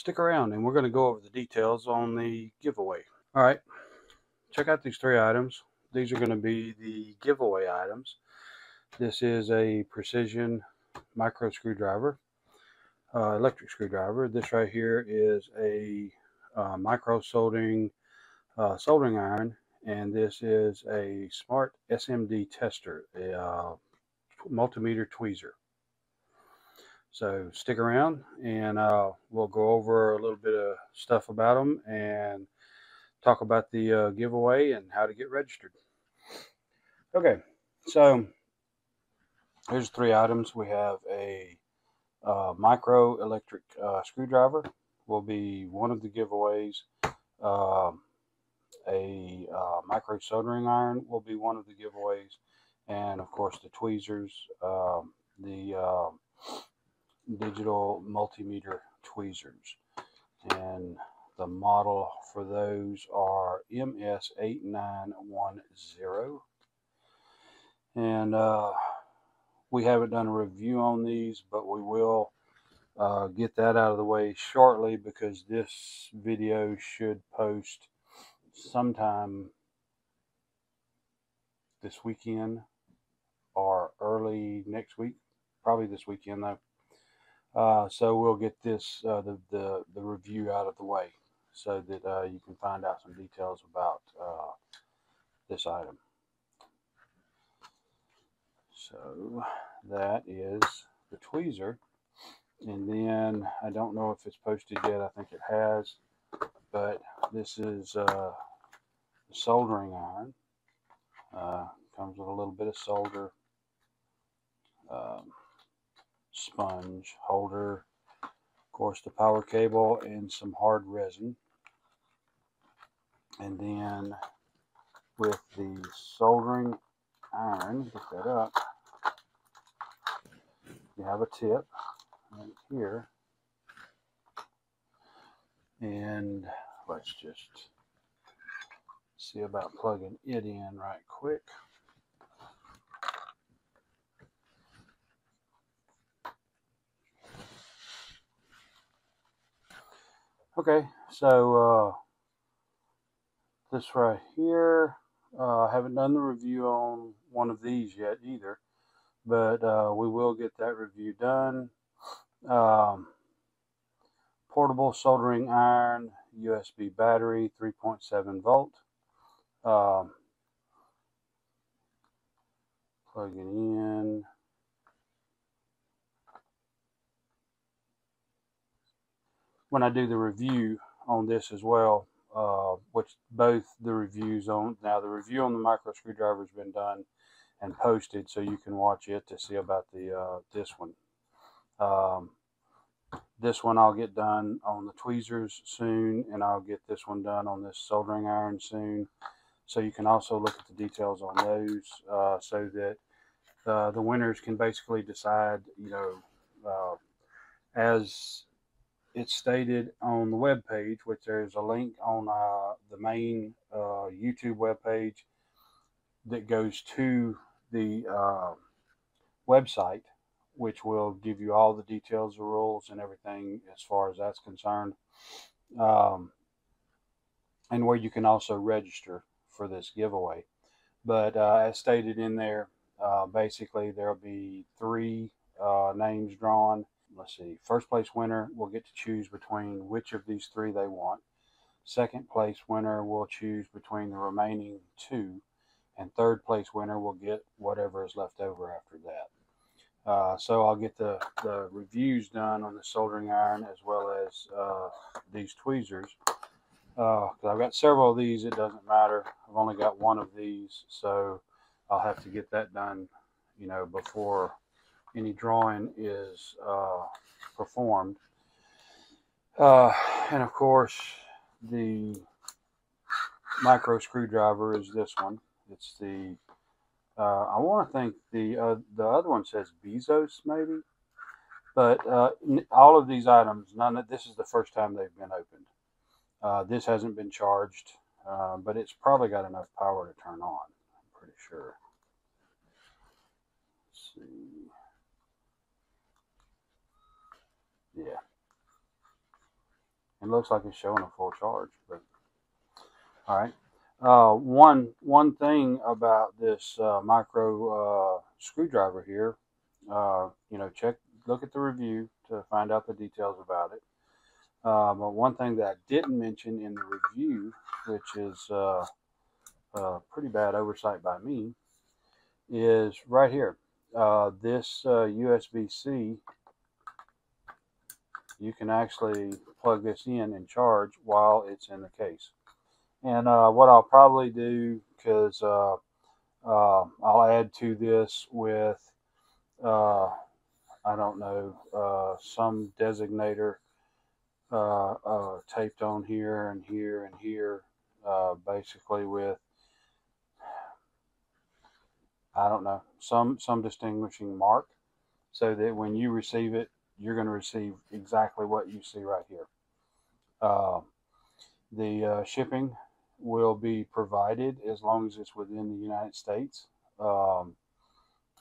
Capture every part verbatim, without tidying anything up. stick around and we're going to go over the details on the giveaway. All right, check out these three items. These are going to be the giveaway items. This is a precision micro screwdriver, uh, electric screwdriver. This right here is a uh, micro soldering uh, soldering iron, and this is a smart S M D tester, a uh, multimeter tweezer. So stick around and uh, we'll go over a little bit of stuff about them and talk about the uh, giveaway and how to get registered. Okay, so here's three items. We have a uh, micro electric uh, screwdriver, will be one of the giveaways. Uh, a uh, micro soldering iron will be one of the giveaways, and of course the tweezers, uh, the uh, digital multimeter tweezers, and the model for those are M S eight nine one zero. And uh, we haven't done a review on these, but we will uh, get that out of the way shortly, because this video should post sometime this weekend or early next week, probably this weekend though. Uh, so we'll get this uh, the, the, the review out of the way so that uh, you can find out some details about uh, this item. So that is the tweezer, and then I don't know if it's posted yet. I think it has, but this is uh, the soldering iron. Uh, comes with a little bit of solder, um, sponge holder, of course the power cable, and some hard resin. And then with the soldering iron, pick that up, you have a tip right here, and let's just see about plugging it in right quick. Okay, so uh, this right here, uh, I haven't done the review on one of these yet either, but uh, we will get that review done. Um, portable soldering iron, U S B battery, three point seven volt. Um, plug it in. When I do the review on this as well, uh, which both the reviews on, now the review on the micro screwdriver has been done and posted, so you can watch it to see about the uh, this one. Um, this one I'll get done on the tweezers soon, and I'll get this one done on this soldering iron soon. So you can also look at the details on those, uh, so that uh, the winners can basically decide, you know, uh, as it's stated on the web page, which there's a link on uh, the main uh, YouTube web page that goes to the uh, website, which will give you all the details, the rules, and everything as far as that's concerned, um, and where you can also register for this giveaway. But uh, as stated in there, uh, basically there'll be three uh, names drawn. Let's see, first place winner will get to choose between which of these three they want. Second place winner will choose between the remaining two. And third place winner will get whatever is left over after that. Uh, so I'll get the, the reviews done on the soldering iron as well as uh, these tweezers. Because uh, I've got several of these, it doesn't matter. I've only got one of these, so I'll have to get that done, you know, before any drawing is uh, performed. Uh, and of course, the micro screwdriver is this one. It's the, uh, I want to think the, uh, the other one says Bezos maybe, but uh, all of these items, none of, this is the first time they've been opened. Uh, this hasn't been charged, uh, but it's probably got enough power to turn on, I'm pretty sure. Let's see. Yeah, looks like it's showing a full charge, but all right. Uh, one one thing about this uh, micro uh, screwdriver here, uh, you know, check look at the review to find out the details about it. Uh, but one thing that I didn't mention in the review, which is uh, a pretty bad oversight by me, is right here. Uh, this uh, U S B C, you can actually plug this in and charge while it's in the case. And uh, what I'll probably do, because uh, uh, I'll add to this with, uh, I don't know, uh, some designator uh, uh, taped on here and here and here, uh, basically with, I don't know, some, some distinguishing mark, so that when you receive it, you're going to receive exactly what you see right here. Uh, the uh, shipping will be provided as long as it's within the United States. Um,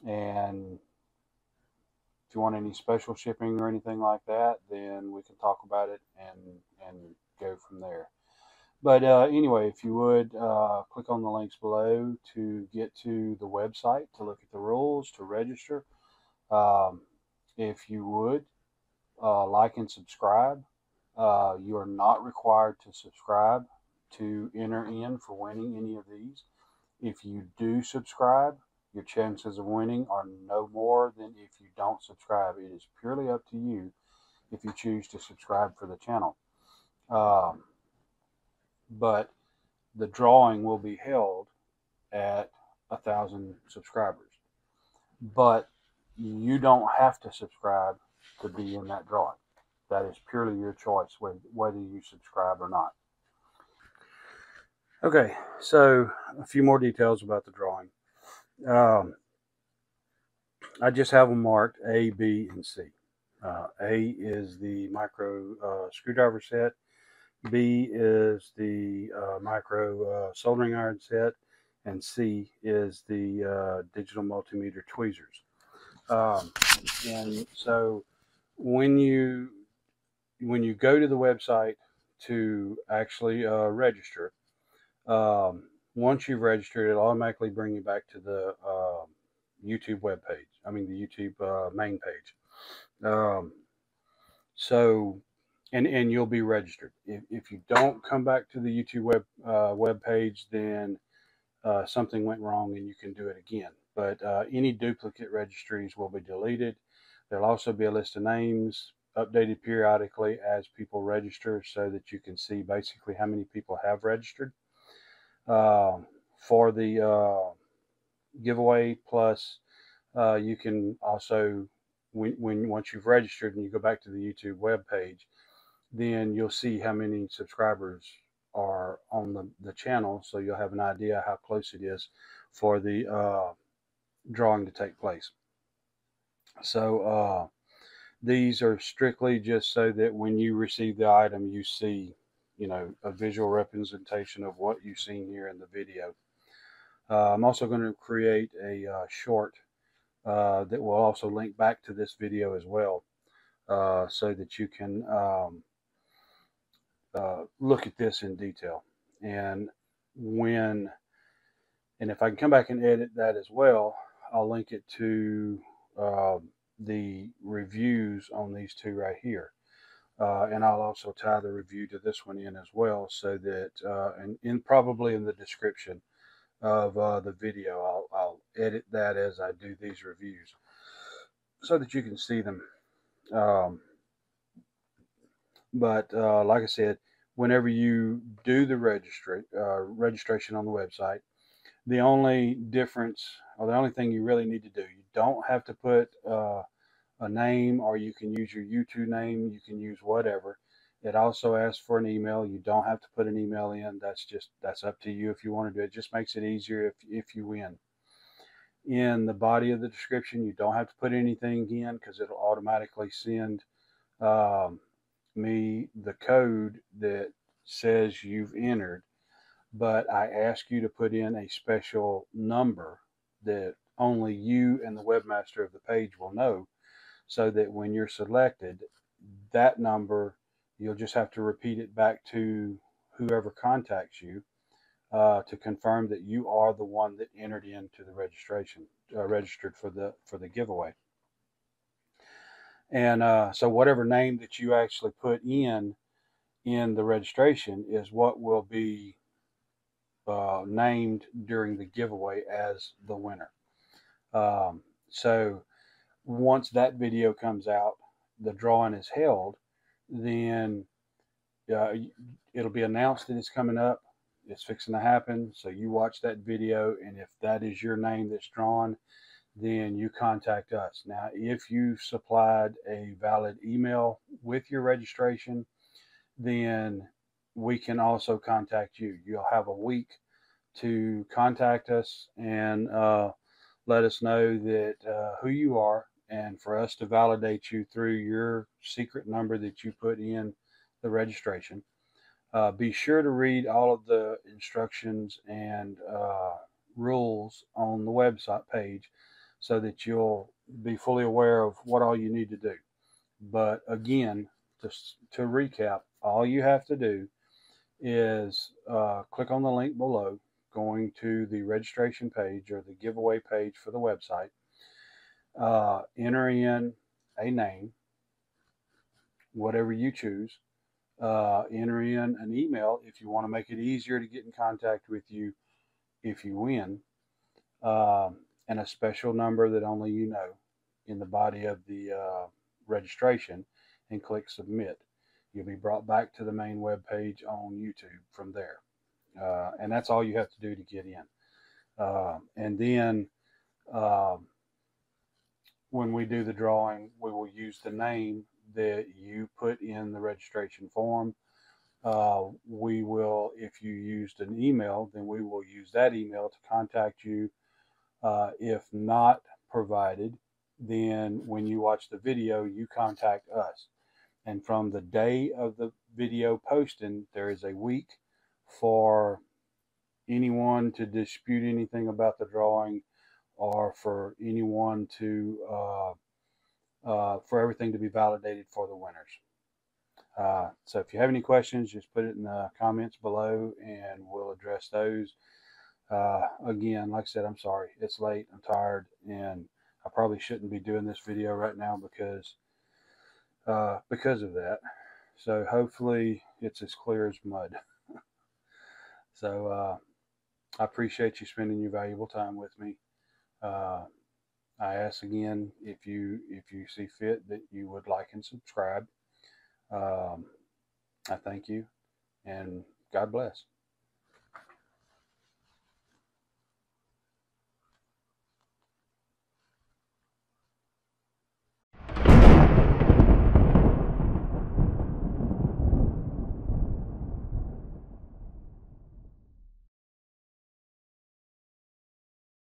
and if you want any special shipping or anything like that, then we can talk about it and, and go from there. But uh, anyway, if you would, uh, click on the links below to get to the website, to look at the rules, to register. Um, if you would, uh, like and subscribe. Uh, you are not required to subscribe to enter in for winning any of these. If you do subscribe, your chances of winning are no more than if you don't subscribe. It is purely up to you if you choose to subscribe for the channel. Um, but the drawing will be held at a thousand subscribers. But you don't have to subscribe to be in that drawing. That is purely your choice, whether you subscribe or not. Okay, so a few more details about the drawing. Um, I just have them marked A, B, and C. Uh, A is the micro uh, screwdriver set. B is the uh, micro uh, soldering iron set, and C is the uh, digital multimeter tweezers. Um, and so when you when you go to the website to actually uh, register, um, once you've registered, it'll automatically bring you back to the uh, YouTube web page. I mean, the YouTube uh, main page. Um, so. And, and you'll be registered. If, if you don't come back to the YouTube web, uh, web page, then uh, something went wrong and you can do it again. But uh, any duplicate registries will be deleted. There'll also be a list of names updated periodically as people register, so that you can see basically how many people have registered uh, for the uh, giveaway. Plus, uh, you can also, when, when once you've registered and you go back to the YouTube web page, then you'll see how many subscribers are on the, the channel. So you'll have an idea how close it is for the uh, drawing to take place. So uh, these are strictly just so that when you receive the item, you see, you know, a visual representation of what you've seen here in the video. Uh, I'm also going to create a uh, short uh, that will also link back to this video as well, uh, so that you can um, Uh, look at this in detail. And when and if I can come back and edit that as well, I'll link it to uh, the reviews on these two right here, uh, and I'll also tie the review to this one in as well, so that uh, and in probably in the description of uh, the video, I'll, I'll edit that as I do these reviews, so that you can see them. um, But uh, like I said, whenever you do the registra uh, registration on the website, the only difference, or the only thing you really need to do, you don't have to put uh, a name, or you can use your YouTube name, you can use whatever. It also asks for an email. You don't have to put an email in. That's just, that's up to you if you want to do it. It just makes it easier if, if you win. In the body of the description, you don't have to put anything in, because it'll automatically send Um, me the code that says you've entered. But I ask you to put in a special number that only you and the webmaster of the page will know, so that when you're selected, that number You'll just have to repeat it back to whoever contacts you uh, to confirm that you are the one that entered into the registration, uh, registered for the for the giveaway. And uh, so whatever name that you actually put in in the registration is what will be uh, named during the giveaway as the winner. Um, so once that video comes out, the drawing is held, then uh, it'll be announced that it's coming up. It's fixing to happen. So you watch that video, and if that is your name that's drawn, then you contact us. Now, if you've supplied a valid email with your registration, then we can also contact you. You'll have a week to contact us and uh, let us know that uh, who you are, and for us to validate you through your secret number that you put in the registration. Uh, be sure to read all of the instructions and uh, rules on the website page, so that you'll be fully aware of what all you need to do. But again, just to recap, all you have to do is uh, click on the link below, going to the registration page or the giveaway page for the website, uh, enter in a name, whatever you choose, uh, enter in an email if you want to make it easier to get in contact with you if you win, um, and a special number that only you know in the body of the uh, registration, and click submit. You'll be brought back to the main web page on YouTube from there. Uh, and that's all you have to do to get in. Uh, and then uh, when we do the drawing, we will use the name that you put in the registration form. Uh, we will, if you used an email, then we will use that email to contact you. Uh, if not provided, then when you watch the video, you contact us. And from the day of the video posting, there is a week for anyone to dispute anything about the drawing, or for anyone to, uh, uh, for everything to be validated for the winners. Uh, so if you have any questions, just put it in the comments below and we'll address those. Uh, again, like I said, I'm sorry, it's late, I'm tired, and I probably shouldn't be doing this video right now because Uh, because of that. So hopefully it's as clear as mud. So uh, I appreciate you spending your valuable time with me. Uh, I ask again, if you if you see fit, that you would like and subscribe. Um, I thank you, and God bless.